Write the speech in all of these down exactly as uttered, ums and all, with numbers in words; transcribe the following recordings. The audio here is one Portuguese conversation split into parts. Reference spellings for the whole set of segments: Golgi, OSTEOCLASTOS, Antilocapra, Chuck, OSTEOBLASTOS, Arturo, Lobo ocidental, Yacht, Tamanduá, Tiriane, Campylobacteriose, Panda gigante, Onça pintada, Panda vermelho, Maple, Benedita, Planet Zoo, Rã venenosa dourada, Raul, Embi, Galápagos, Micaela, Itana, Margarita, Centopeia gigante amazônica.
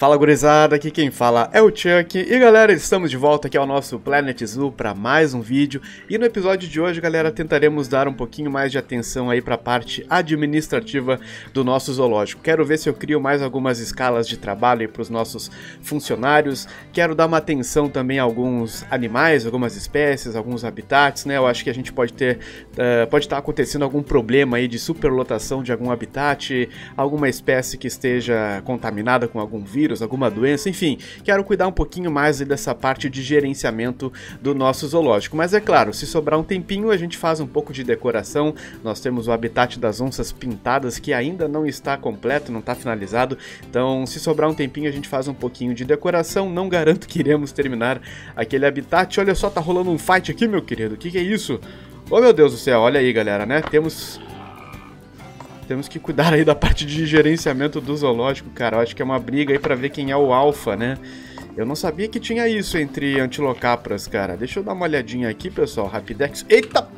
Fala gurizada, aqui quem fala é o Chuck e galera, estamos de volta aqui ao nosso Planet Zoo para mais um vídeo. E no episódio de hoje, galera, tentaremos dar um pouquinho mais de atenção aí para a parte administrativa do nosso zoológico. Quero ver se eu crio mais algumas escalas de trabalho para os nossos funcionários. Quero dar uma atenção também a alguns animais, algumas espécies, alguns habitats, né? Eu acho que a gente pode ter, uh, pode estar acontecendo algum problema aí de superlotação de algum habitat, alguma espécie que esteja contaminada com algum vírus, alguma doença, enfim, quero cuidar um pouquinho mais dessa parte de gerenciamento do nosso zoológico. Mas é claro, se sobrar um tempinho, a gente faz um pouco de decoração. Nós temos o habitat das onças pintadas, que ainda não está completo, não está finalizado. Então, se sobrar um tempinho, a gente faz um pouquinho de decoração. Não garanto que iremos terminar aquele habitat. Olha só, tá rolando um fight aqui, meu querido. O que que é isso? Oh, meu Deus do céu, olha aí, galera, né? Temos... Temos que cuidar aí da parte de gerenciamento do zoológico, cara. Eu acho que é uma briga aí pra ver quem é o alfa, né? Eu não sabia que tinha isso entre antilocapras, cara. Deixa eu dar uma olhadinha aqui, pessoal. Rapidex. Eita!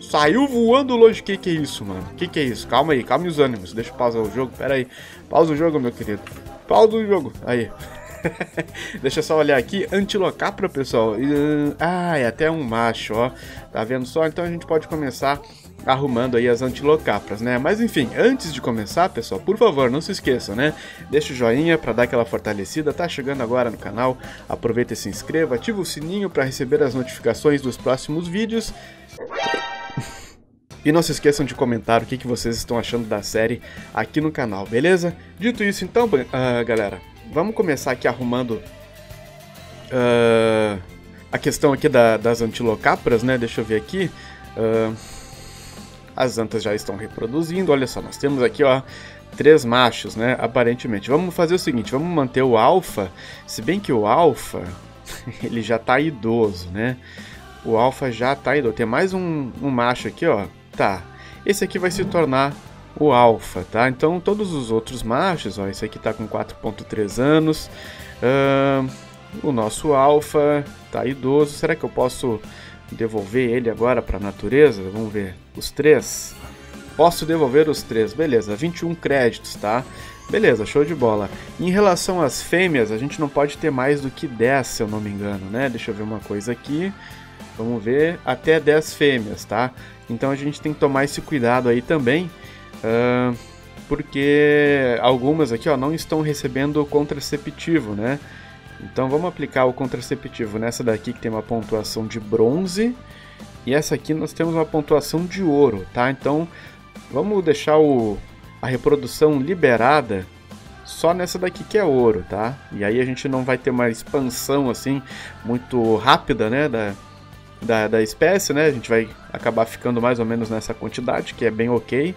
Saiu voando longe. Que que é isso, mano? Que que é isso? Calma aí, calma os ânimos. Deixa eu pausar o jogo. Pera aí. Pausa o jogo, meu querido. Pausa o jogo. Aí. Deixa eu só olhar aqui, antilocapra, pessoal. Ah, é até um macho, ó. Tá vendo só? Então a gente pode começar arrumando aí as antilocapras, né? Mas enfim, antes de começar, pessoal, por favor, não se esqueçam, né? Deixa o joinha pra dar aquela fortalecida. Tá chegando agora no canal, aproveita e se inscreva. Ativa o sininho pra receber as notificações dos próximos vídeos. E não se esqueçam de comentar o que, que vocês estão achando da série aqui no canal, beleza? Dito isso, então, uh, galera, vamos começar aqui arrumando uh, a questão aqui da, das antilocapras, né? Deixa eu ver aqui. Uh, as antas já estão reproduzindo. Olha só, nós temos aqui, ó, três machos, né? Aparentemente. Vamos fazer o seguinte, vamos manter o alfa. Se bem que o alfa, ele já tá idoso, né? O alfa já tá idoso. Tem mais um, um macho aqui, ó. Tá. Esse aqui vai se tornar... o alfa, tá? Então todos os outros machos, ó, esse aqui tá com quatro ponto três anos, uh, o nosso alfa tá idoso. Será que eu posso devolver ele agora para a natureza? Vamos ver, os três, posso devolver os três, beleza, vinte e um créditos, tá? Beleza, show de bola. Em relação às fêmeas, a gente não pode ter mais do que dez, se eu não me engano, né? Deixa eu ver uma coisa aqui, vamos ver, até dez fêmeas, tá? Então a gente tem que tomar esse cuidado aí também. Uh, porque algumas aqui, ó, não estão recebendo o contraceptivo, né? Então vamos aplicar o contraceptivo nessa daqui que tem uma pontuação de bronze. E essa aqui nós temos uma pontuação de ouro, tá? Então vamos deixar o, a reprodução liberada só nessa daqui que é ouro, tá? E aí a gente não vai ter uma expansão assim muito rápida, né? Da, Da, da espécie, né? A gente vai acabar ficando mais ou menos nessa quantidade, que é bem ok.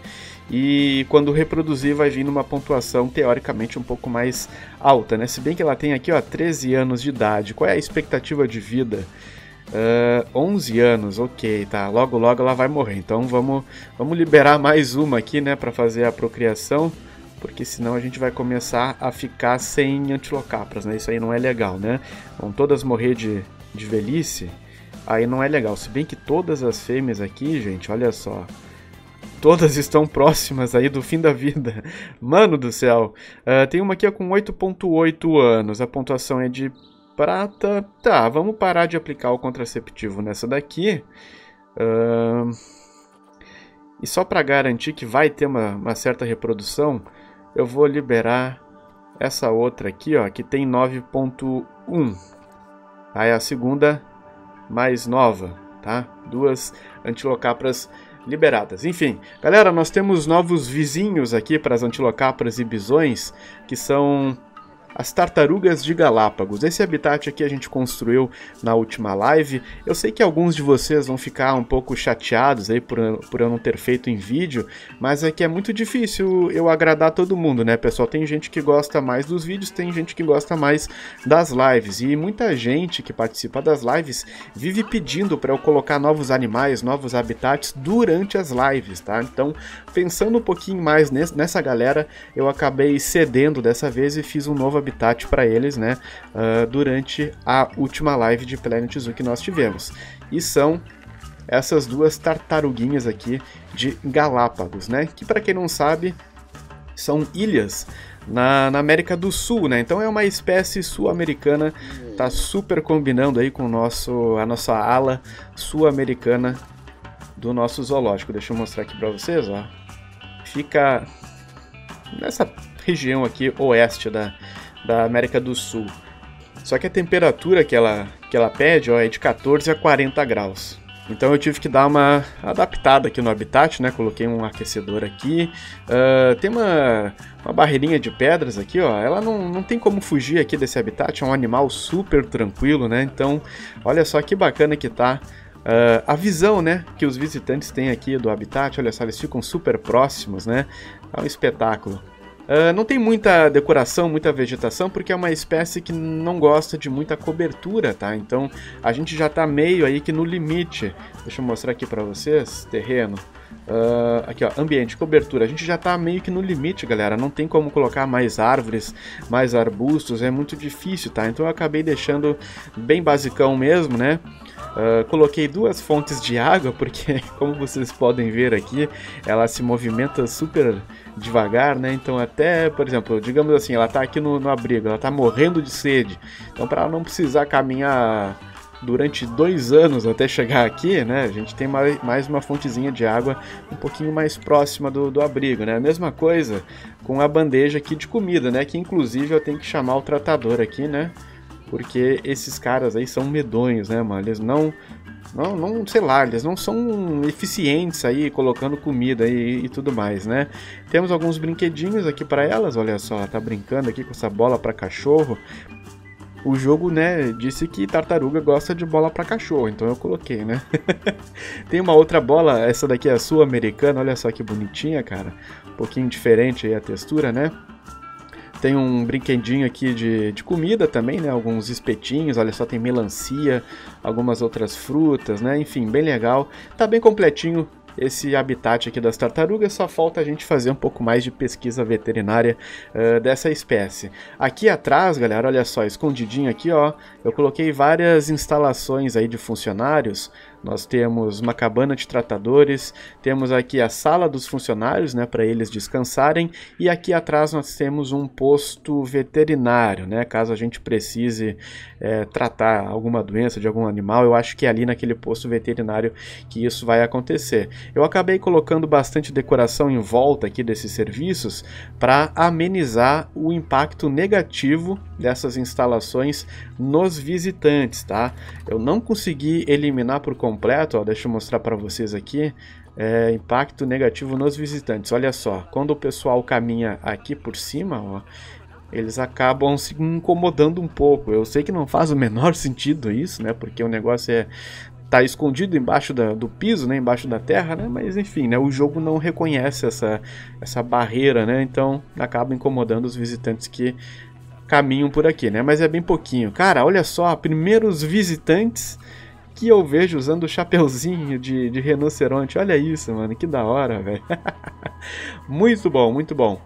E quando reproduzir vai vir numa pontuação teoricamente um pouco mais alta, né? Se bem que ela tem aqui, ó, treze anos de idade. Qual é a expectativa de vida? Uh, onze anos, ok, tá. Logo logo ela vai morrer. Então vamos, vamos liberar mais uma aqui, né? Para fazer a procriação, porque senão a gente vai começar a ficar sem antilocapras, né? Isso aí não é legal, né? Vão todas morrer de, de velhice. Aí não é legal, se bem que todas as fêmeas aqui, gente, olha só, todas estão próximas aí do fim da vida. Mano do céu, uh, tem uma aqui com oito ponto oito anos, a pontuação é de prata. Tá, vamos parar de aplicar o contraceptivo nessa daqui. Uh, e só para garantir que vai ter uma, uma certa reprodução, eu vou liberar essa outra aqui, ó, que tem nove ponto um. Aí a segunda... mais nova, tá? Duas antilocapras liberadas. Enfim, galera, nós temos novos vizinhos aqui para as antilocapras e bisões, que são as tartarugas de Galápagos. Esse habitat aqui a gente construiu na última live. Eu sei que alguns de vocês vão ficar um pouco chateados aí por, por eu não ter feito em vídeo, mas é que é muito difícil eu agradar todo mundo, né, pessoal? Tem gente que gosta mais dos vídeos, tem gente que gosta mais das lives, e muita gente que participa das lives vive pedindo para eu colocar novos animais, novos habitats durante as lives, tá? Então, pensando um pouquinho mais nessa galera, eu acabei cedendo dessa vez e fiz um novo habitat para eles, né, uh, durante a última live de Planet Zoo que nós tivemos. E são essas duas tartaruguinhas aqui de Galápagos, né, que para quem não sabe são ilhas na, na América do Sul, né? Então é uma espécie sul-americana, tá super combinando aí com o nosso, a nossa ala sul-americana do nosso zoológico. Deixa eu mostrar aqui para vocês, ó. Fica nessa região aqui oeste da, da América do Sul. Só que a temperatura que ela, que ela pede, ó, é de quatorze a quarenta graus. Então eu tive que dar uma adaptada aqui no habitat, né? Coloquei um aquecedor aqui. Uh, tem uma, uma barreirinha de pedras aqui, ó. Ela não, não tem como fugir aqui desse habitat. É um animal super tranquilo, né? Então, olha só que bacana que tá uh, a visão, né? Que os visitantes têm aqui do habitat. Olha só, eles ficam super próximos, né? É um espetáculo. Uh, não tem muita decoração, muita vegetação, porque é uma espécie que não gosta de muita cobertura, tá? Então a gente já tá meio aí que no limite. Deixa eu mostrar aqui pra vocês, terreno. Uh, aqui, ó, ambiente, cobertura. A gente já tá meio que no limite, galera. Não tem como colocar mais árvores, mais arbustos, é muito difícil, tá? Então eu acabei deixando bem basicão mesmo, né? Uh, coloquei duas fontes de água, porque como vocês podem ver aqui, ela se movimenta super devagar, né? Então até, por exemplo, digamos assim, ela tá aqui no, no abrigo, ela tá morrendo de sede. Então para ela não precisar caminhar durante dois anos até chegar aqui, né? A gente tem mais, mais uma fontezinha de água um pouquinho mais próxima do, do abrigo, né? A mesma coisa com a bandeja aqui de comida, né? Que inclusive eu tenho que chamar o tratador aqui, né? Porque esses caras aí são medonhos, né, mano? Eles não, não, não, sei lá, eles não são eficientes aí colocando comida e, e tudo mais, né? Temos alguns brinquedinhos aqui para elas, olha só, ela tá brincando aqui com essa bola para cachorro. O jogo, né, disse que tartaruga gosta de bola para cachorro, então eu coloquei, né? Tem uma outra bola, essa daqui é a sul-americana, olha só que bonitinha, cara. Um pouquinho diferente aí a textura, né? Tem um brinquedinho aqui de, de comida também, né? Alguns espetinhos, olha só, tem melancia, algumas outras frutas, né? Enfim, bem legal. Tá bem completinho esse habitat aqui das tartarugas, só falta a gente fazer um pouco mais de pesquisa veterinária uh, dessa espécie. Aqui atrás, galera, olha só, escondidinho aqui, ó, eu coloquei várias instalações aí de funcionários. Nós temos uma cabana de tratadores, temos aqui a sala dos funcionários, né, para eles descansarem, e aqui atrás nós temos um posto veterinário, né, caso a gente precise é, tratar alguma doença de algum animal. Eu acho que é ali naquele posto veterinário que isso vai acontecer. Eu acabei colocando bastante decoração em volta aqui desses serviços para amenizar o impacto negativo dessas instalações nos visitantes, tá? Eu não consegui eliminar por completo completo, ó, deixa eu mostrar para vocês aqui, é, impacto negativo nos visitantes. Olha só, quando o pessoal caminha aqui por cima, ó, eles acabam se incomodando um pouco. Eu sei que não faz o menor sentido isso, né, porque o negócio é, tá escondido embaixo da, do piso, né, embaixo da terra, né, mas enfim, né, o jogo não reconhece essa, essa barreira, né, então acaba incomodando os visitantes que caminham por aqui, né, mas é bem pouquinho. Cara, olha só, primeiros visitantes que eu vejo usando o chapeuzinho de, de rinoceronte. Olha isso, mano, que da hora, velho. Muito bom, muito bom.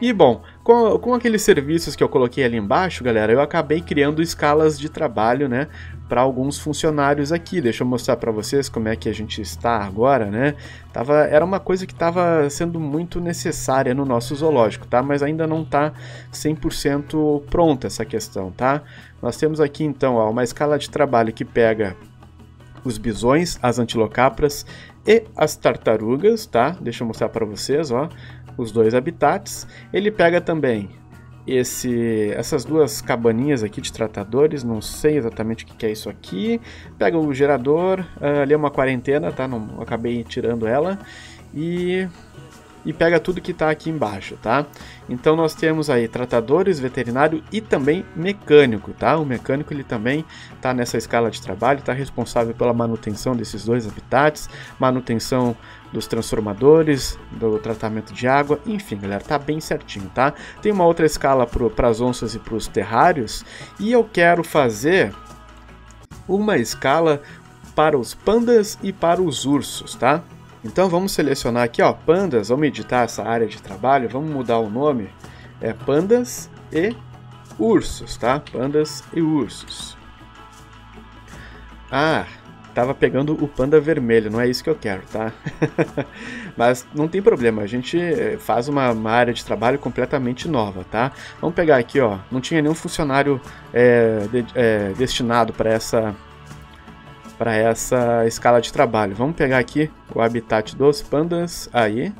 E bom, com, com aqueles serviços que eu coloquei ali embaixo, galera, eu acabei criando escalas de trabalho, né, para alguns funcionários aqui. Deixa eu mostrar para vocês como é que a gente está agora, né? Tava, era uma coisa que estava sendo muito necessária no nosso zoológico, tá? Mas ainda não tá cem por cento pronta essa questão, tá? Nós temos aqui então, ó, uma escala de trabalho que pega os bisões, as antilocapras e as tartarugas, tá? Deixa eu mostrar para vocês, ó. Os dois habitats. Ele pega também esse, essas duas cabaninhas aqui de tratadores, não sei exatamente o que é isso aqui. Pega o gerador, uh, ali é uma quarentena, tá? Não, acabei tirando ela. E, e pega tudo que tá aqui embaixo, tá? Então nós temos aí tratadores, veterinário e também mecânico, tá? O mecânico ele também tá nessa escala de trabalho, tá responsável pela manutenção desses dois habitats, manutenção dos transformadores, do tratamento de água, enfim, galera, tá bem certinho, tá? Tem uma outra escala para as onças e para os terrários, e eu quero fazer uma escala para os pandas e para os ursos, tá? Então vamos selecionar aqui, ó, pandas, vamos editar essa área de trabalho, vamos mudar o nome, é pandas e ursos, tá? Pandas e ursos. Ah, tava pegando o panda vermelho, não é isso que eu quero, tá? Mas não tem problema, a gente faz uma, uma área de trabalho completamente nova, tá? Vamos pegar aqui, ó, não tinha nenhum funcionário é, de, é, destinado para essa, para essa escala de trabalho. Vamos pegar aqui o habitat dos pandas, aí,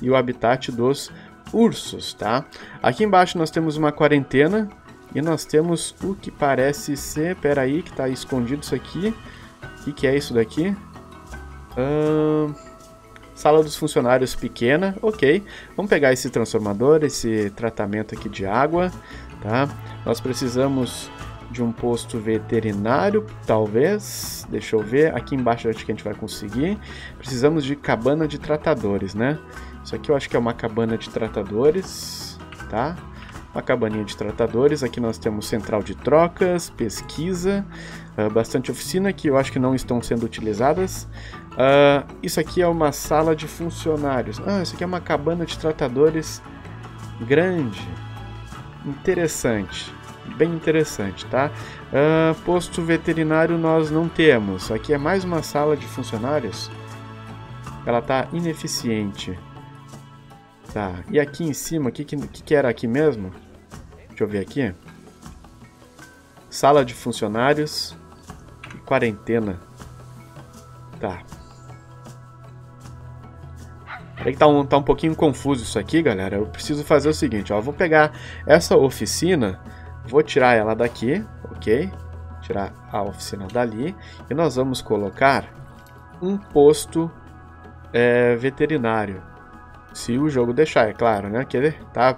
e o habitat dos ursos, tá? Aqui embaixo nós temos uma quarentena, e nós temos o que parece ser, peraí, que tá escondido isso aqui. O que, que é isso daqui? Uh, sala dos funcionários pequena, ok. Vamos pegar esse transformador, esse tratamento aqui de água, tá? Nós precisamos de um posto veterinário, talvez. Deixa eu ver, aqui embaixo acho que a gente vai conseguir. Precisamos de cabana de tratadores, né? Isso aqui eu acho que é uma cabana de tratadores, tá? Uma cabaninha de tratadores, aqui nós temos central de trocas, pesquisa, uh, bastante oficina que eu acho que não estão sendo utilizadas. Uh, isso aqui é uma sala de funcionários. Ah, isso aqui é uma cabana de tratadores grande. Interessante, bem interessante, tá? Uh, posto veterinário nós não temos. Aqui é mais uma sala de funcionários. Ela tá ineficiente. Tá, e aqui em cima, o que, que, que era aqui mesmo? Deixa eu ver aqui. Sala de funcionários e quarentena. Tá. Peraí que tá um, tá um pouquinho confuso isso aqui, galera. Eu preciso fazer o seguinte, ó. Eu vou pegar essa oficina, vou tirar ela daqui, ok? Tirar a oficina dali. E nós vamos colocar um posto é, veterinário. Se o jogo deixar, é claro, né? Que tá...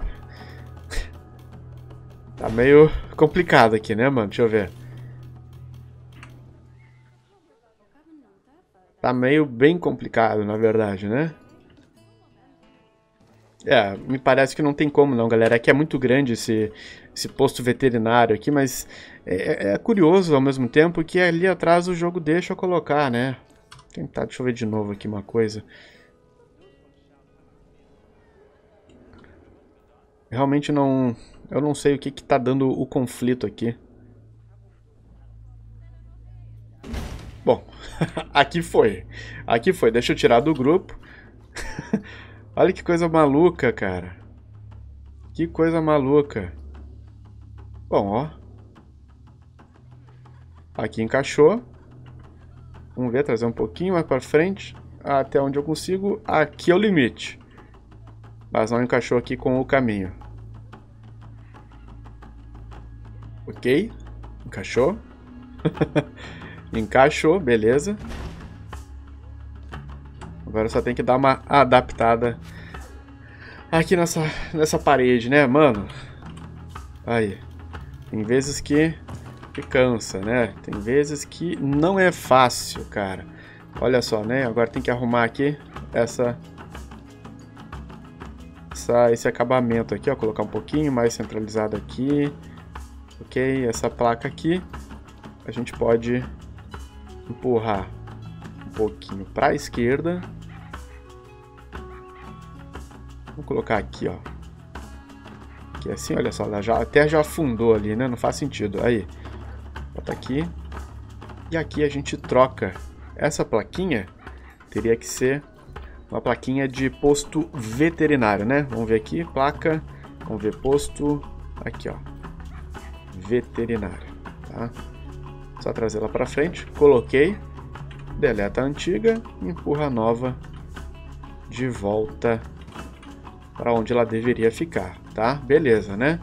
tá meio complicado aqui, né, mano? Deixa eu ver. Tá meio bem complicado, na verdade, né? É, me parece que não tem como não, galera. É que é muito grande esse, esse posto veterinário aqui, mas... É, é curioso, ao mesmo tempo, que ali atrás o jogo deixa eu colocar, né? Tentar, deixa eu ver de novo aqui uma coisa... Realmente não... Eu não sei o que que tá dando o conflito aqui. Bom, aqui foi. Aqui foi. Deixa eu tirar do grupo. Olha que coisa maluca, cara. Que coisa maluca. Bom, ó. Aqui encaixou. Vamos ver, trazer um pouquinho mais pra frente. Até onde eu consigo. Aqui é o limite. Mas não encaixou aqui com o caminho. Ok. Encaixou. Encaixou, beleza. Agora só tem que dar uma adaptada aqui nessa, nessa parede, né, mano? Aí. Tem vezes que, que cansa, né? Tem vezes que não é fácil, cara. Olha só, né? Agora tem que arrumar aqui essa... Essa, esse acabamento aqui, ó, colocar um pouquinho mais centralizado aqui, ok? Essa placa aqui, a gente pode empurrar um pouquinho para a esquerda. Vou colocar aqui, ó, que assim, olha só, ela já, até já afundou ali, né? Não faz sentido. Aí, bota aqui e aqui a gente troca. Essa plaquinha teria que ser uma plaquinha de posto veterinário, né? Vamos ver aqui, placa, vamos ver posto, aqui ó, veterinário, tá? Só trazer ela pra frente, coloquei, deleta a antiga, empurra a nova de volta para onde ela deveria ficar, tá? Beleza, né?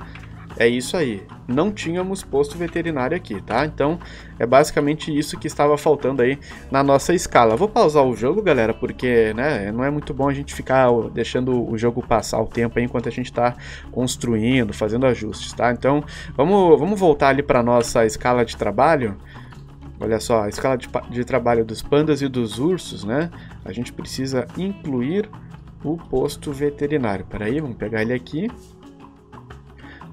É isso aí, não tínhamos posto veterinário aqui, tá? Então, é basicamente isso que estava faltando aí na nossa escala. Vou pausar o jogo, galera, porque, né, não é muito bom a gente ficar deixando o jogo passar o tempo aí enquanto a gente tá construindo, fazendo ajustes, tá? Então, vamos, vamos voltar ali pra nossa escala de trabalho. Olha só, a escala de, de trabalho dos pandas e dos ursos, né? A gente precisa incluir o posto veterinário. Peraí, vamos pegar ele aqui.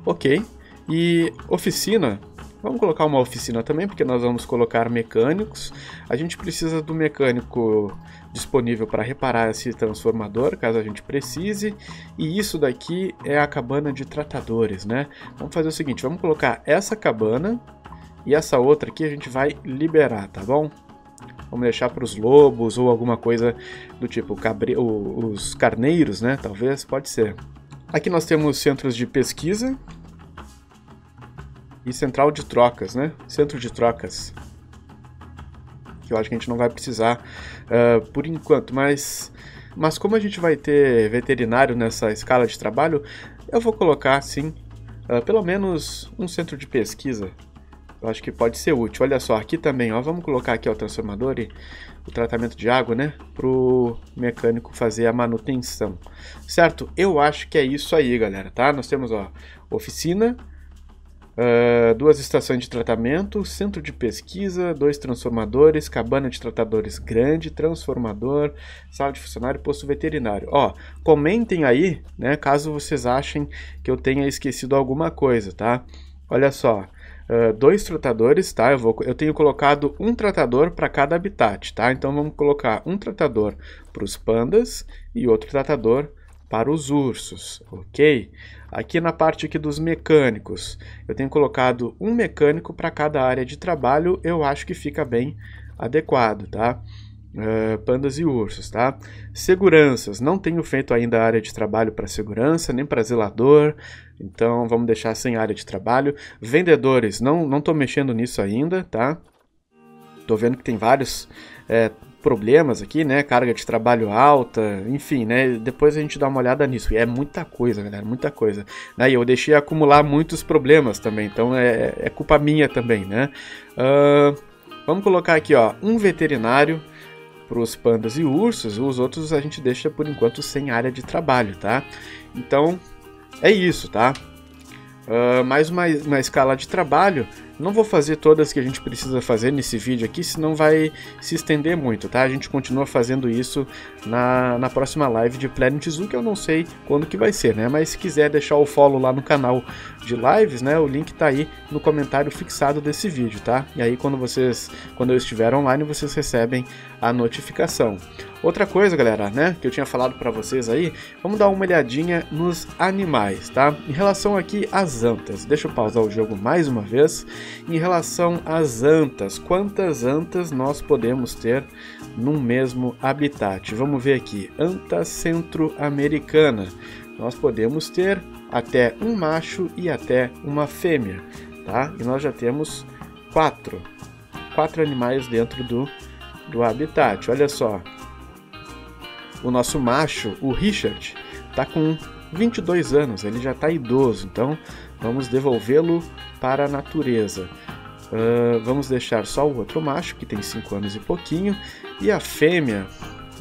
Ok. E oficina, vamos colocar uma oficina também, porque nós vamos colocar mecânicos. A gente precisa do mecânico disponível para reparar esse transformador, caso a gente precise. E isso daqui é a cabana de tratadores, né? Vamos fazer o seguinte, vamos colocar essa cabana e essa outra aqui a gente vai liberar, tá bom? vamos deixar para os lobos ou alguma coisa do tipo, cabre... os carneiros, né? Talvez, pode ser. Aqui nós temos centros de pesquisa e central de trocas, né? Centro de trocas, que eu acho que a gente não vai precisar uh, por enquanto, mas, mas como a gente vai ter veterinário nessa escala de trabalho, eu vou colocar, sim, uh, pelo menos um centro de pesquisa. Eu acho que pode ser útil. Olha só, aqui também, ó, vamos colocar aqui ó, o transformador e o tratamento de água, né? Para o mecânico fazer a manutenção, certo? Eu acho que é isso aí, galera, tá? Nós temos, ó, oficina, Uh, duas estações de tratamento, centro de pesquisa, dois transformadores, cabana de tratadores grande, transformador, sala de funcionário, posto veterinário. Ó, comentem aí, né, caso vocês achem que eu tenha esquecido alguma coisa, tá? Olha só, uh, dois tratadores, tá? Eu, vou, eu tenho colocado um tratador para cada habitat, tá? Então vamos colocar um tratador para os pandas e outro tratador para os ursos, ok? Aqui na parte aqui dos mecânicos, eu tenho colocado um mecânico para cada área de trabalho, eu acho que fica bem adequado, tá? Uh, pandas e ursos, tá? Seguranças, não tenho feito ainda a área de trabalho para segurança, nem para zelador, então vamos deixar sem área de trabalho. Vendedores, não não estou mexendo nisso ainda, tá? Tô vendo que tem vários... É, problemas aqui, né, carga de trabalho alta, enfim, né, depois a gente dá uma olhada nisso, e é muita coisa, galera, muita coisa, né, e eu deixei acumular muitos problemas também, então é, é culpa minha também, né. Uh, vamos colocar aqui, ó, um veterinário para os pandas e ursos, os outros a gente deixa por enquanto sem área de trabalho, tá, então é isso, tá. Uh, mais uma, uma escala de trabalho. Não vou fazer todas que a gente precisa fazer nesse vídeo aqui, senão vai se estender muito, tá? A gente continua fazendo isso na, na próxima live de Planet Zoo, que eu não sei quando que vai ser, né? Mas se quiser deixar o follow lá no canal de lives, né? O link tá aí no comentário fixado desse vídeo, tá? E aí quando vocês, quando eu estiver online, vocês recebem a notificação. Outra coisa, galera, né, que eu tinha falado para vocês aí, vamos dar uma olhadinha nos animais, tá? Em relação aqui às antas, deixa eu pausar o jogo mais uma vez. Em relação às antas, quantas antas nós podemos ter num mesmo habitat? Vamos ver aqui, anta centro-americana, nós podemos ter até um macho e até uma fêmea, tá? E nós já temos quatro, quatro animais dentro do, do habitat, olha só. O nosso macho, o Richard, está com vinte e dois anos, ele já está idoso, então vamos devolvê-lo para a natureza. Uh, vamos deixar só o outro macho, que tem cinco anos e pouquinho, e a fêmea,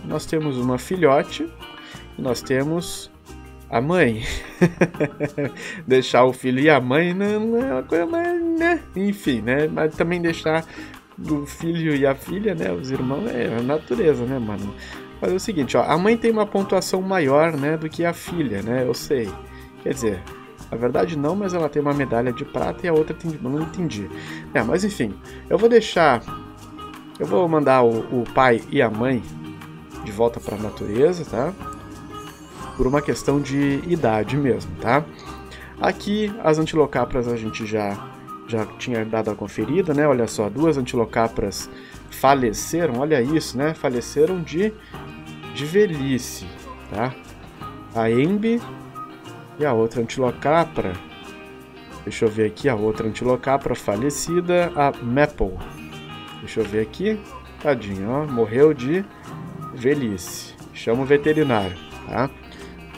nós temos uma filhote, e nós temos a mãe. Deixar o filho e a mãe não é uma coisa mais, né? Enfim, né? Mas também deixar o filho e a filha, né? Os irmãos, é a natureza, né, mano? Fazer o seguinte, ó, a mãe tem uma pontuação maior, né, do que a filha, né, eu sei, quer dizer, na verdade não, mas ela tem uma medalha de prata e a outra tem, não entendi, é, mas enfim, eu vou deixar, eu vou mandar o, o pai e a mãe de volta para a natureza, tá, por uma questão de idade mesmo, tá, aqui as antilocapras a gente já, já tinha dado a conferida, né, olha só, duas antilocapras faleceram, olha isso, né, faleceram de de velhice, tá? A Embi e a outra antilocapra, deixa eu ver aqui, a outra antilocapra falecida, a Maple, deixa eu ver aqui, tadinha, ó, morreu de velhice, chama o veterinário, tá?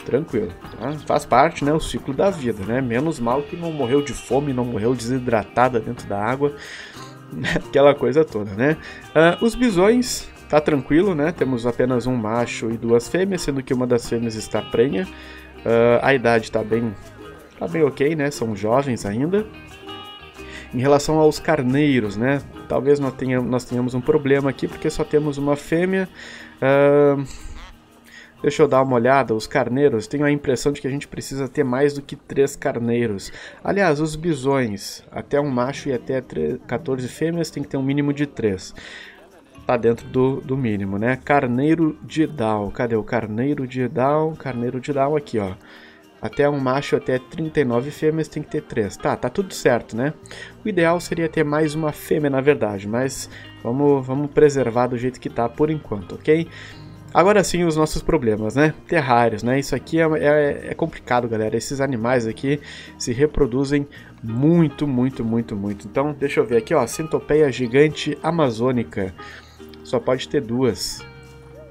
Tranquilo, tá? Faz parte, né, o ciclo da vida, né, menos mal que não morreu de fome, não morreu desidratada dentro da água, aquela coisa toda, né. Uh, os bisões... Tá tranquilo, né? Temos apenas um macho e duas fêmeas, sendo que uma das fêmeas está prenha. Uh, a idade tá bem, tá bem ok, né? São jovens ainda. Em relação aos carneiros, né? Talvez nós tenhamos, nós tenhamos um problema aqui, porque só temos uma fêmea. Uh, deixa eu dar uma olhada. Os carneiros, tenho a impressão de que a gente precisa ter mais do que três carneiros. Aliás, os bisões, até um macho e até quatorze fêmeas, tem que ter um mínimo de três. Tá dentro do, do mínimo, né? Carneiro de Down. Cadê o carneiro de Down? Carneiro de Down aqui, ó. Até um macho, até trinta e nove fêmeas, tem que ter três. Tá, tá tudo certo, né? O ideal seria ter mais uma fêmea, na verdade, mas vamos, vamos preservar do jeito que tá por enquanto, ok? Agora sim, os nossos problemas, né? Terrários, né? Isso aqui é, é, é complicado, galera. Esses animais aqui se reproduzem muito, muito, muito, muito. Então, deixa eu ver aqui, ó. Centopeia gigante amazônica. Só pode ter duas.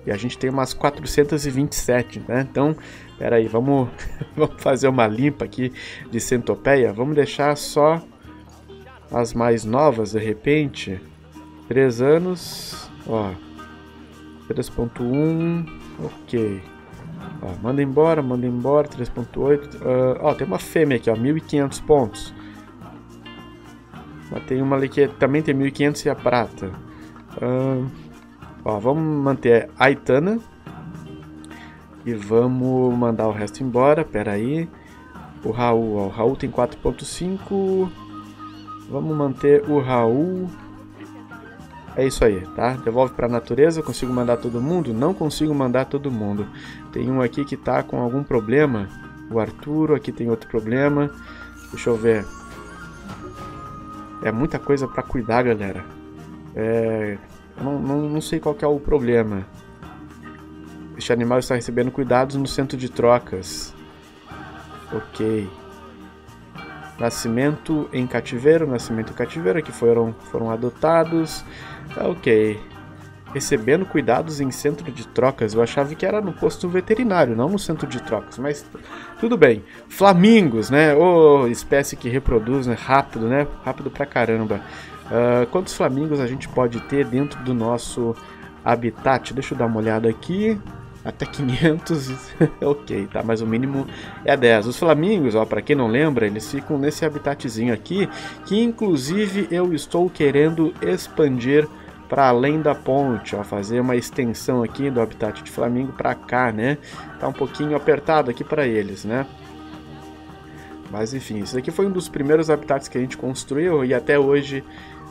E a gente tem umas quatrocentas e vinte e sete, né? Então, peraí, vamos, vamos fazer uma limpa aqui de centopeia. Vamos deixar só as mais novas, de repente. Três anos, ó. três ponto um, ok. Ó, manda embora, manda embora, três ponto oito. Uh, ó, tem uma fêmea aqui, ó, mil e quinhentos pontos. Mas tem uma ali que também tem mil e quinhentos e a prata. Uh, Ó, vamos manter a Itana e vamos mandar o resto embora, pera aí. O Raul, ó, o Raul tem quatro ponto cinco, vamos manter o Raul. É isso aí, tá? Devolve para a natureza, eu consigo mandar todo mundo? Não consigo mandar todo mundo. Tem um aqui que tá com algum problema, o Arturo, aqui tem outro problema, deixa eu ver. É muita coisa para cuidar, galera. É... Eu não, não, não sei qual que é o problema. Este animal está recebendo cuidados no centro de trocas. Ok. Nascimento em cativeiro. Nascimento em cativeiro que foram, foram adotados. Ok. Recebendo cuidados em centro de trocas. Eu achava que era no posto veterinário, não no centro de trocas. Mas tudo bem. Flamingos, né? Oh, espécie que reproduz, né? Rápido, né? Rápido pra caramba. Uh, quantos flamingos a gente pode ter dentro do nosso habitat? Deixa eu dar uma olhada aqui. Até quinhentos. Ok, tá, mas o mínimo é dez. Os flamingos, ó, pra quem não lembra, eles ficam nesse habitatzinho aqui, que inclusive eu estou querendo expandir para além da ponte, ó, fazer uma extensão aqui do habitat de flamingo para cá, né? Tá um pouquinho apertado aqui para eles, né? Mas enfim, isso aqui foi um dos primeiros habitats que a gente construiu e até hoje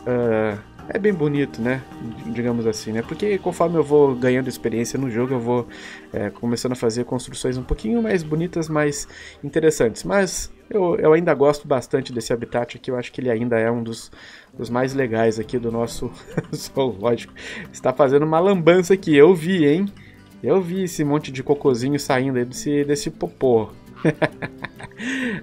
uh, é bem bonito, né? Digamos assim, né? Porque conforme eu vou ganhando experiência no jogo, eu vou é, começando a fazer construções um pouquinho mais bonitas, mais interessantes. Mas eu, eu ainda gosto bastante desse habitat aqui, eu acho que ele ainda é um dos, dos mais legais aqui do nosso zoológico. Está fazendo uma lambança aqui, eu vi, hein? Eu vi esse monte de cocôzinho saindo aí desse, desse popô.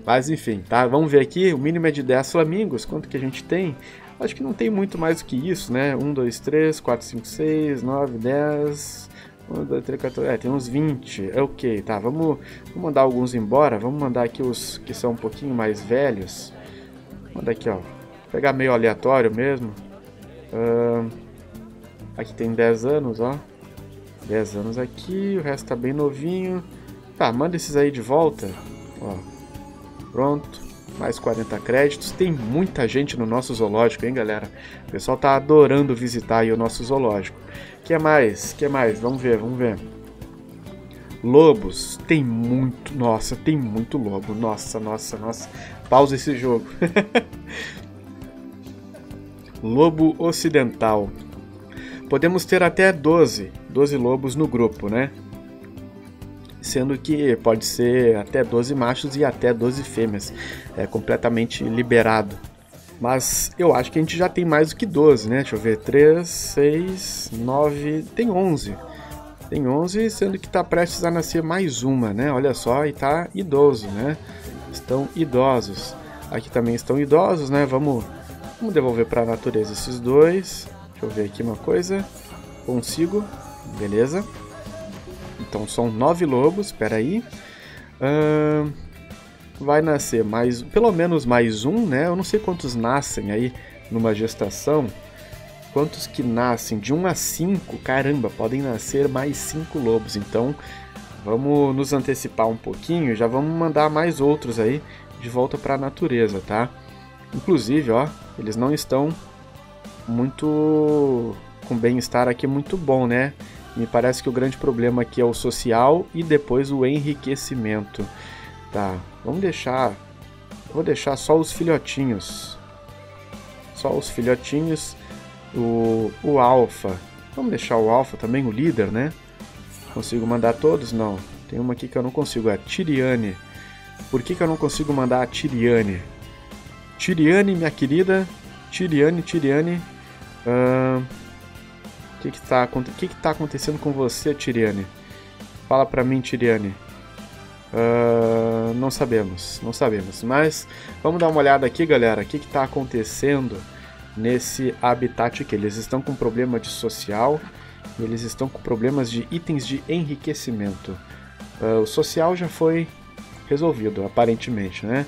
Mas enfim, tá? Vamos ver aqui, o mínimo é de dez flamingos, quanto que a gente tem? Acho que não tem muito mais do que isso, né? um, dois, três, quatro, cinco, seis, nove, dez... um, dois, três, quatro... É, tem uns vinte, ok, tá, vamos, vamos mandar alguns embora, vamos mandar aqui os que são um pouquinho mais velhos. Manda aqui, ó, pegar meio aleatório mesmo. Uh, aqui tem dez anos, ó, dez anos aqui, o resto tá bem novinho. Tá, manda esses aí de volta, ó, pronto, mais quarenta créditos, tem muita gente no nosso zoológico, hein, galera? O pessoal tá adorando visitar aí o nosso zoológico. Que mais, que mais, vamos ver, vamos ver. Lobos, tem muito, nossa, tem muito lobo, nossa, nossa, nossa, pausa esse jogo. Lobo ocidental, podemos ter até doze, doze lobos no grupo, né? Sendo que pode ser até doze machos e até doze fêmeas, é completamente liberado. Mas eu acho que a gente já tem mais do que doze, né? Deixa eu ver, três, seis, nove, tem onze. Tem onze, sendo que tá prestes a nascer mais uma, né? Olha só, e tá idoso, né? Estão idosos. Aqui também estão idosos, né? Vamos, vamos devolver para a natureza esses dois. Deixa eu ver aqui uma coisa. Consigo, beleza. Então são nove lobos, espera aí. Uh, vai nascer mais, pelo menos mais um, né? Eu não sei quantos nascem aí numa gestação. Quantos que nascem? De um a cinco, caramba, podem nascer mais cinco lobos. Então vamos nos antecipar um pouquinho, já vamos mandar mais outros aí de volta para a natureza, tá? Inclusive, ó, eles não estão muito com bem-estar aqui muito bom, né? Me parece que o grande problema aqui é o social e depois o enriquecimento. Tá, vamos deixar... Vou deixar só os filhotinhos. Só os filhotinhos. O, o alfa. Vamos deixar o alfa também, o líder, né? Consigo mandar todos? Não. Tem uma aqui que eu não consigo, é a Tiriane. Por que que eu não consigo mandar a Tiriane? Tiriane, minha querida. Tiriane, Tiriane. Uh, que que tá, que que tá acontecendo com você, Tiriane? Fala pra mim, Tiriane. Uh, não sabemos, não sabemos. Mas vamos dar uma olhada aqui, galera. O que que tá acontecendo nesse habitat aqui? Eles estão com problema de social. Eles estão com problemas de itens de enriquecimento. Uh, o social já foi resolvido, aparentemente, né?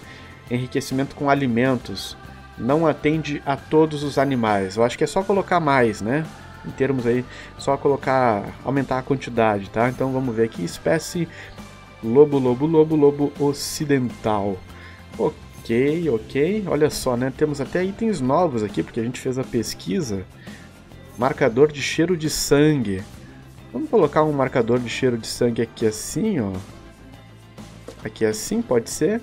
Enriquecimento com alimentos. Não atende a todos os animais. Eu acho que é só colocar mais, né? Em termos aí, só colocar, aumentar a quantidade, tá? Então vamos ver aqui. Espécie lobo, lobo, lobo, lobo ocidental. Ok, ok. Olha só, né? Temos até itens novos aqui, porque a gente fez a pesquisa. Marcador de cheiro de sangue. Vamos colocar um marcador de cheiro de sangue aqui assim, ó. Aqui assim, pode ser.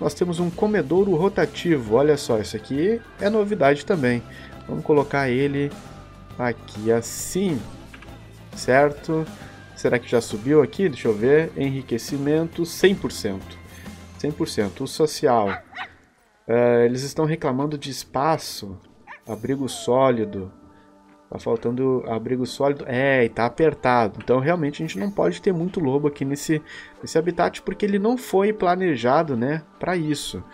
Nós temos um comedouro rotativo. Olha só, isso aqui é novidade também. Vamos colocar ele aqui assim, certo? Será que já subiu aqui? Deixa eu ver. Enriquecimento cem por cento. cem por cento. O social. Uh, eles estão reclamando de espaço. Abrigo sólido. Tá faltando abrigo sólido. É, e tá apertado. Então, realmente, a gente não pode ter muito lobo aqui nesse, nesse habitat, porque ele não foi planejado, né, para isso.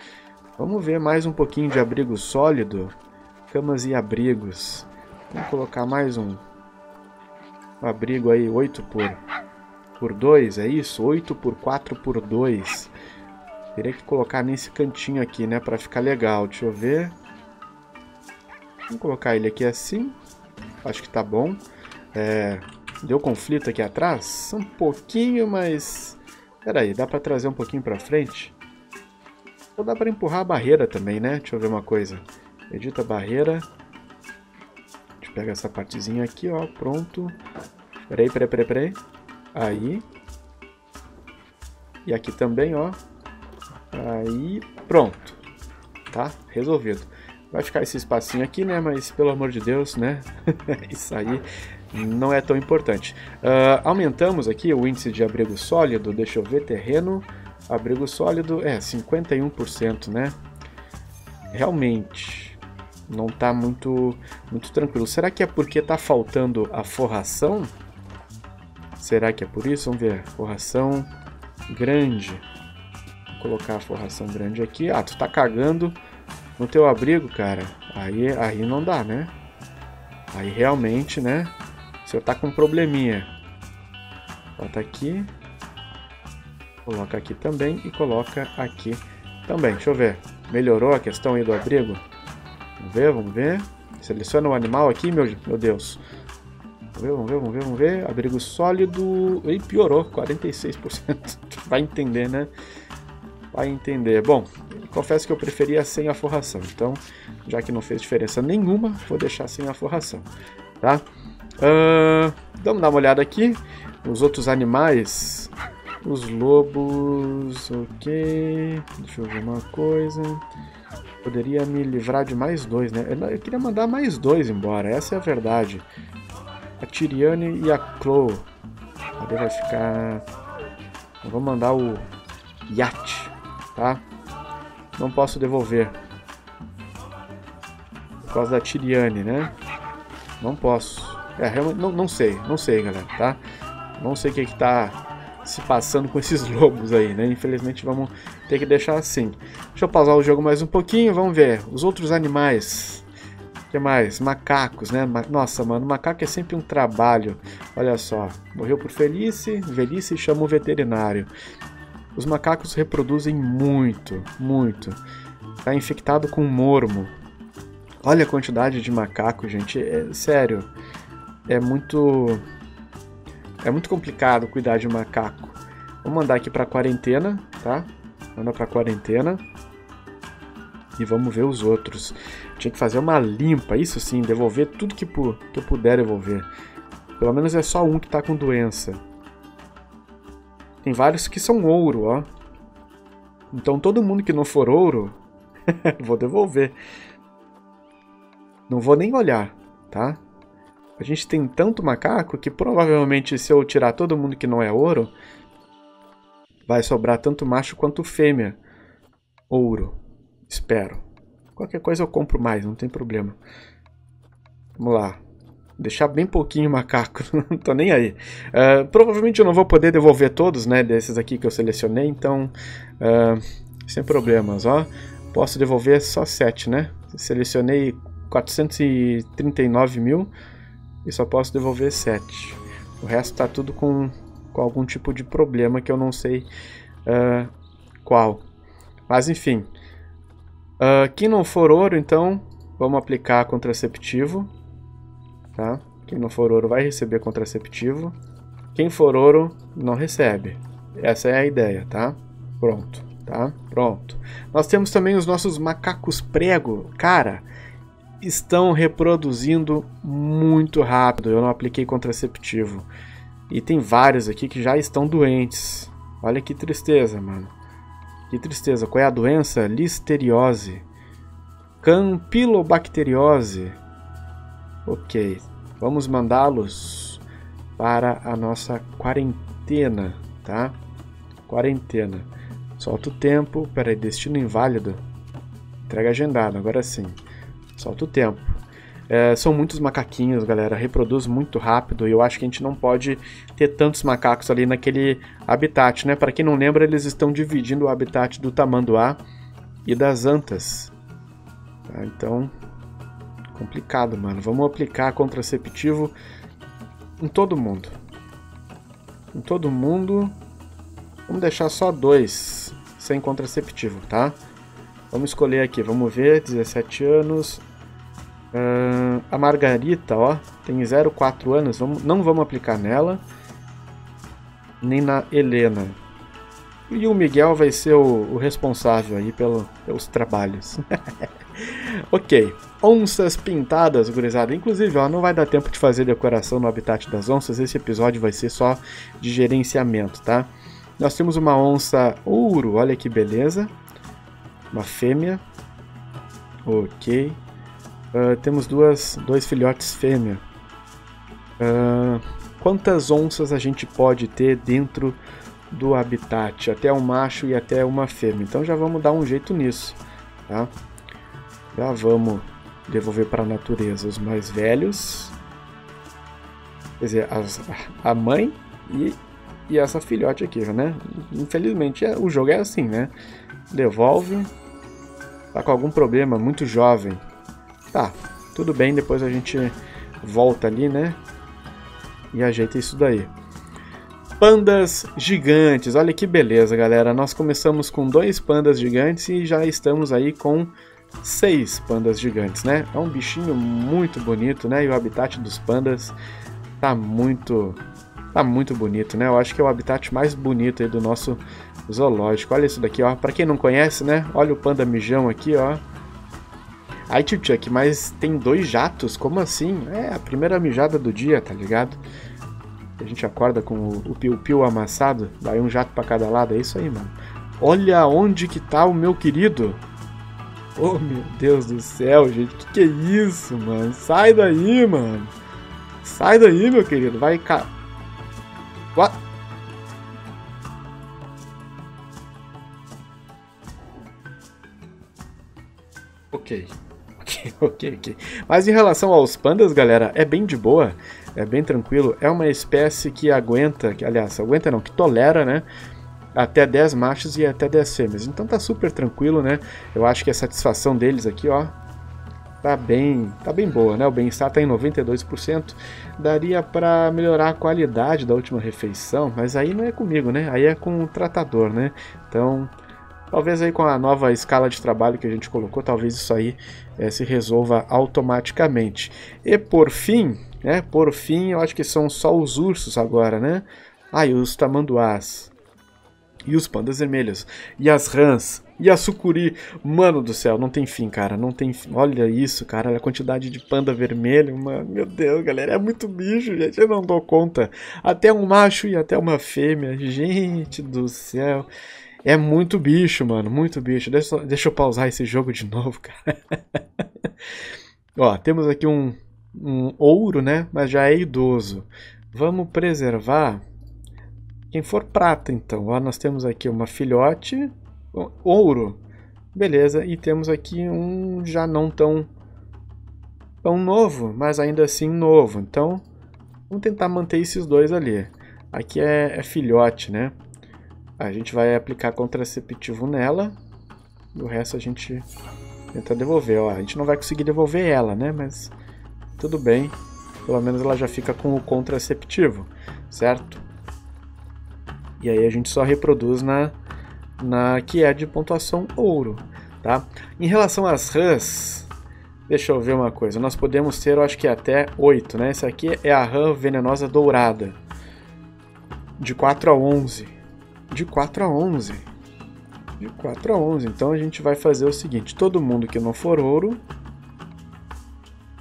Vamos ver mais um pouquinho de abrigo sólido. Camas e abrigos. Vamos colocar mais um, um abrigo aí, oito por dois, é isso? oito por quatro por dois. Teria que colocar nesse cantinho aqui, né, para ficar legal. Deixa eu ver. Vamos colocar ele aqui assim. Acho que tá bom. É, deu conflito aqui atrás? Um pouquinho, mas... Pera aí, dá pra trazer um pouquinho pra frente? Ou dá pra empurrar a barreira também, né? Deixa eu ver uma coisa. Edita a barreira. A gente pega essa partezinha aqui, ó. Pronto. Pera aí, pera aí, pera aí, pera aí. Aí. E aqui também, ó. Aí. Pronto. Tá? Resolvido. Vai ficar esse espacinho aqui, né? Mas, pelo amor de Deus, né? Isso aí não é tão importante. Uh, aumentamos aqui o índice de abrigo sólido. Deixa eu ver, terreno. Abrigo sólido é cinquenta e um por cento, né? Realmente não tá muito, muito tranquilo. Será que é porque tá faltando a forração? Será que é por isso? Vamos ver. Forração grande. Vou colocar a forração grande aqui. Ah, tu tá cagando no teu abrigo, cara. Aí, aí não dá, né? Aí realmente, né? O senhor tá com um probleminha. Bota aqui. Coloca aqui também e coloca aqui também. Deixa eu ver. Melhorou a questão aí do abrigo? Vamos ver, vamos ver. Seleciona o animal aqui, meu, meu Deus. Vamos ver, vamos ver, vamos ver, vamos ver. Abrigo sólido. E piorou, quarenta e seis por cento. Vai entender, né? Vai entender. Bom... Confesso que eu preferia sem a forração, então, já que não fez diferença nenhuma, vou deixar sem a forração, tá? Uh, vamos dar uma olhada aqui, os outros animais, os lobos, ok, deixa eu ver uma coisa, poderia me livrar de mais dois, né? Eu queria mandar mais dois embora, essa é a verdade, a Tiriane e a Chloe, cadê vai ficar, eu vou mandar o Yacht, tá? Não posso devolver. Por causa da Tiriane, né? Não posso. É, realmente, não, não sei. Não sei, galera, tá? Não sei o que que tá se passando com esses lobos aí, né? Infelizmente, vamos ter que deixar assim. Deixa eu pausar o jogo mais um pouquinho. Vamos ver. Os outros animais. O que mais? Macacos, né? Nossa, mano, macaco é sempre um trabalho. Olha só. Morreu por velhice. Velhice e chamou o veterinário. Os macacos reproduzem muito, muito. Tá infectado com mormo. Olha a quantidade de macaco, gente. É, sério, é muito, é muito complicado cuidar de macaco. Vou mandar aqui para quarentena, tá? Manda para quarentena. E vamos ver os outros. Tinha que fazer uma limpa, isso sim. Devolver tudo que, pu que eu puder devolver. Pelo menos é só um que tá com doença. Tem vários que são ouro, ó. Então todo mundo que não for ouro, vou devolver. Não vou nem olhar, tá? A gente tem tanto macaco que provavelmente se eu tirar todo mundo que não é ouro, Vai sobrar tanto macho quanto fêmea. Ouro. Espero. Qualquer coisa eu compro mais, não tem problema. Vamos lá. Deixar bem pouquinho macaco, não tô nem aí. Uh, provavelmente eu não vou poder devolver todos, né, desses aqui que eu selecionei, então, uh, sem problemas, ó. Posso devolver só sete, né? Selecionei quatrocentos e trinta e nove mil e só posso devolver sete. O resto tá tudo com, com algum tipo de problema que eu não sei uh, qual. Mas, enfim. Uh, quem não for ouro, então, vamos aplicar contraceptivo. Tá? Quem não for ouro vai receber contraceptivo. Quem for ouro não recebe. Essa é a ideia, tá? Pronto, tá? Pronto. Nós temos também os nossos macacos-prego. Cara, estão reproduzindo muito rápido. Eu não apliquei contraceptivo. E tem vários aqui que já estão doentes. Olha que tristeza, mano. Que tristeza. Qual é a doença? Listeriose. Campylobacteriose. Ok, vamos mandá-los para a nossa quarentena, tá? Quarentena. Solta o tempo. Peraí, destino inválido. Entrega agendado, agora sim. Solta o tempo. É, são muitos macaquinhos, galera. Reproduz muito rápido e eu acho que a gente não pode ter tantos macacos ali naquele habitat, né? Para quem não lembra, eles estão dividindo o habitat do tamanduá e das antas. Tá, então... complicado, mano. Vamos aplicar contraceptivo em todo mundo. Em todo mundo. Vamos deixar só dois sem contraceptivo, tá? Vamos escolher aqui. Vamos ver. dezessete anos. Uh, a Margarita, ó. Tem zero vírgula quatro anos. Vamos, não vamos aplicar nela. Nem na Helena. E o Miguel vai ser o, o responsável aí pelo, pelos trabalhos. Ok. Onças pintadas, gurizada. Inclusive, ó, não vai dar tempo de fazer decoração no habitat das onças. Esse episódio vai ser só de gerenciamento, tá? Nós temos uma onça ouro. Olha que beleza. Uma fêmea. Ok. Uh, temos duas, dois filhotes fêmea. Uh, quantas onças a gente pode ter dentro do habitat? Até um macho e até uma fêmea. Então já vamos dar um jeito nisso, tá? Já vamos devolver para a natureza os mais velhos, quer dizer, as, a mãe e, e essa filhote aqui, né? Infelizmente é, o jogo é assim, né? Devolve, tá com algum problema, muito jovem. Tá, tudo bem, depois a gente volta ali, né? E ajeita isso daí. Pandas gigantes, olha que beleza, galera. Nós começamos com dois pandas gigantes e já estamos aí com... seis pandas gigantes, né? É um bichinho muito bonito, né? E o habitat dos pandas tá muito, tá muito bonito, né? Eu acho que é o habitat mais bonito aí do nosso zoológico. Olha isso daqui, ó. Pra quem não conhece, né? Olha o panda mijão aqui, ó. Ai, tio Chuck, mas tem dois jatos? Como assim? É a primeira mijada do dia, tá ligado? A gente acorda com o piu-piu amassado, vai um jato pra cada lado, é isso aí, mano. Olha onde que tá o meu querido... Oh, meu Deus do céu, gente. Que que é isso, mano? Sai daí, mano. Sai daí, meu querido. Vai cá. What? Ok. Ok, ok, ok. Mas em relação aos pandas, galera, é bem de boa. É bem tranquilo. É uma espécie que aguenta... Que, aliás, aguenta não, que tolera, né? Até dez machos e até dez fêmeas. Então tá super tranquilo, né? Eu acho que a satisfação deles aqui, ó, tá bem, tá bem boa, né? O bem-estar tá em noventa e dois por cento. Daria pra melhorar a qualidade da última refeição, mas aí não é comigo, né? Aí é com o tratador, né? Então, talvez aí com a nova escala de trabalho que a gente colocou, talvez isso aí é, se resolva automaticamente. E por fim, né? Por fim, eu acho que são só os ursos agora, né? Ah, e os tamanduás. E os pandas vermelhos, e as rãs, e a sucuri, mano do céu, não tem fim, cara, não tem fim, olha isso, cara, olha a quantidade de panda vermelho, mano, meu Deus, galera, é muito bicho, gente, eu não dou conta, até um macho e até uma fêmea, gente do céu, é muito bicho, mano, muito bicho, deixa, deixa eu pausar esse jogo de novo, cara. Ó, temos aqui um, um ouro, né, mas já é idoso, vamos preservar... Quem for prata, então. Ó, nós temos aqui uma filhote. Ouro. Beleza. E temos aqui um já não tão, tão novo, mas ainda assim novo. Então, vamos tentar manter esses dois ali. Aqui é, é filhote, né? A gente vai aplicar contraceptivo nela. E o resto a gente tenta devolver. Ó, a gente não vai conseguir devolver ela, né? Mas tudo bem. Pelo menos ela já fica com o contraceptivo, certo? E aí a gente só reproduz na, na que é de pontuação ouro, tá? Em relação às rãs, deixa eu ver uma coisa. Nós podemos ter, eu acho que até oito, né? Essa aqui é a rã venenosa dourada. De quatro a onze. De quatro a onze. De quatro a onze. Então a gente vai fazer o seguinte. Todo mundo que não for ouro,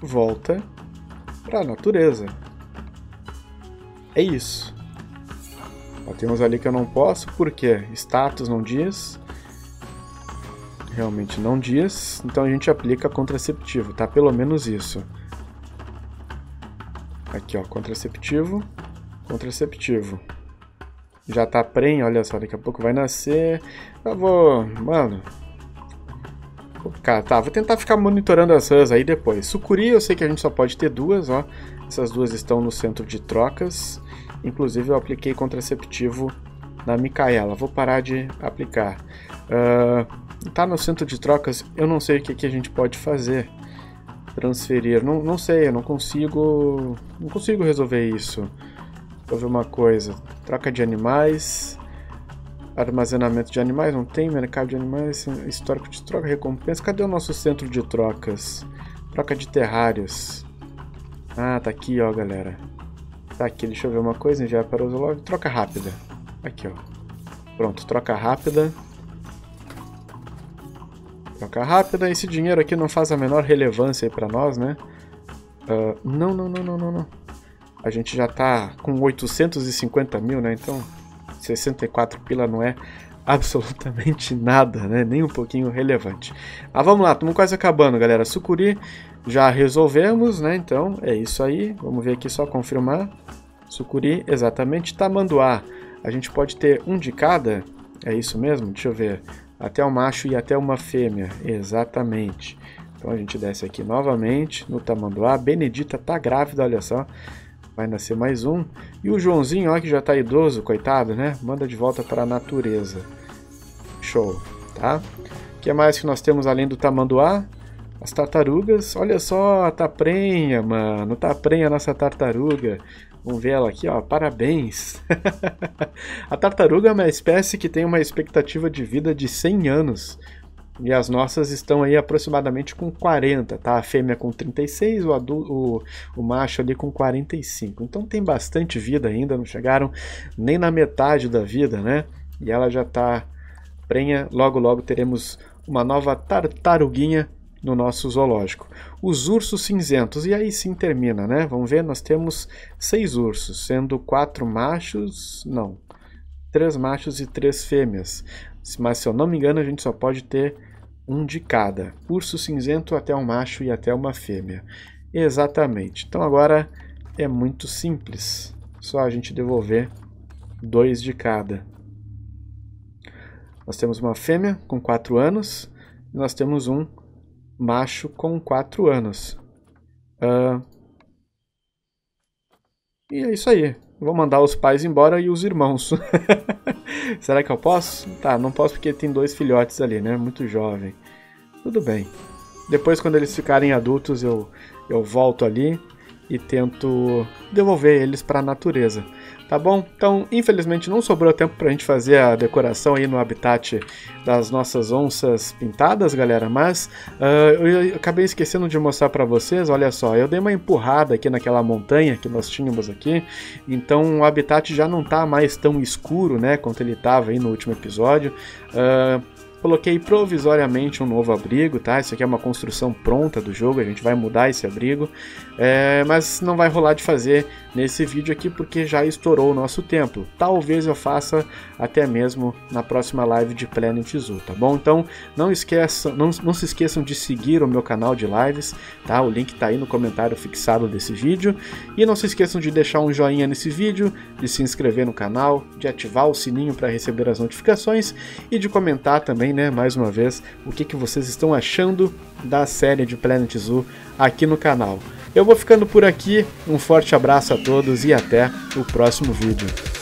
volta para a natureza. É isso. Tem uns ali que eu não posso, porque status não diz. Realmente não diz. Então a gente aplica contraceptivo, tá? Pelo menos isso. Aqui, ó, contraceptivo. Contraceptivo. Já tá prenho, olha só, daqui a pouco vai nascer. Eu vou... Mano... Tá, vou tentar ficar monitorando as rãs aí depois. Sucuri, eu sei que a gente só pode ter duas, ó. Essas duas estão no centro de trocas. Inclusive eu apliquei contraceptivo na Micaela. Vou parar de aplicar. Uh, tá no centro de trocas. Eu não sei o que, que a gente pode fazer. Transferir. Não, não sei, eu não consigo. Não consigo resolver isso. Vou ver uma coisa. Troca de animais. Armazenamento de animais. Não tem mercado de animais. Histórico de troca. Recompensa. Cadê o nosso centro de trocas? Troca de terrários. Ah, tá aqui, ó, galera. Tá aqui, deixa eu ver uma coisa, enviar para o zoológico. Troca rápida. Aqui, ó. Pronto, troca rápida. Troca rápida. Esse dinheiro aqui não faz a menor relevância aí pra nós, né? Uh, não, não, não, não, não, não. A gente já tá com oitocentos e cinquenta mil, né? Então, sessenta e quatro pila não é absolutamente nada, né? Nem um pouquinho relevante. Ah, vamos lá, estamos quase acabando, galera. Sucuri já resolvemos, né? Então, é isso aí. Vamos ver aqui, só confirmar. Sucuri, exatamente. Tamanduá. A gente pode ter um de cada? É isso mesmo? Deixa eu ver. Até um macho e até uma fêmea. Exatamente. Então, a gente desce aqui novamente no Tamanduá. Benedita tá grávida, olha só. Vai nascer mais um. E o Joãozinho, ó, que já tá idoso, coitado, né? Manda de volta para a natureza. Show, tá? O que mais que nós temos além do Tamanduá? As tartarugas, olha só, tá prenha, mano, tá prenha a nossa tartaruga. Vamos ver ela aqui, ó, parabéns. A tartaruga é uma espécie que tem uma expectativa de vida de cem anos. E as nossas estão aí aproximadamente com quarenta, tá? A fêmea com trinta e seis, o, adulto, o, o macho ali com quarenta e cinco. Então tem bastante vida ainda, não chegaram nem na metade da vida, né? E ela já tá prenha, logo logo teremos uma nova tartaruguinha no nosso zoológico. Os ursos cinzentos, e aí sim termina, né? Vamos ver, nós temos seis ursos, sendo quatro machos, não, três machos e três fêmeas. Mas se eu não me engano, a gente só pode ter um de cada. Urso cinzento até um macho e até uma fêmea. Exatamente. Então agora é muito simples. Só a gente devolver dois de cada. Nós temos uma fêmea com quatro anos. E nós temos um macho com quatro anos. Uh... E é isso aí. Vou mandar os pais embora e os irmãos. Será que eu posso? Tá, não posso porque tem dois filhotes ali, né? Muito jovem. Tudo bem. Depois, quando eles ficarem adultos, eu, eu volto ali e tento devolver eles para a natureza. Tá bom? Então, infelizmente, não sobrou tempo para a gente fazer a decoração aí no habitat das nossas onças pintadas, galera. Mas uh, eu acabei esquecendo de mostrar para vocês. Olha só, eu dei uma empurrada aqui naquela montanha que nós tínhamos aqui. Então, o habitat já não tá mais tão escuro, né? Quanto ele tava aí no último episódio. Uh, Coloquei provisoriamente um novo abrigo, tá? Isso aqui é uma construção pronta do jogo, a gente vai mudar esse abrigo, é, mas não vai rolar de fazer nesse vídeo aqui porque já estourou o nosso tempo. Talvez eu faça até mesmo na próxima live de Planet Zoo, tá bom? Então não, esqueçam, não, não se esqueçam de seguir o meu canal de lives, tá? O link tá aí no comentário fixado desse vídeo. E não se esqueçam de deixar um joinha nesse vídeo, de se inscrever no canal, de ativar o sininho para receber as notificações e de comentar também, né, mais uma vez, o que, que vocês estão achando da série de Planet Zoo aqui no canal. Eu vou ficando por aqui, um forte abraço a todos e até o próximo vídeo.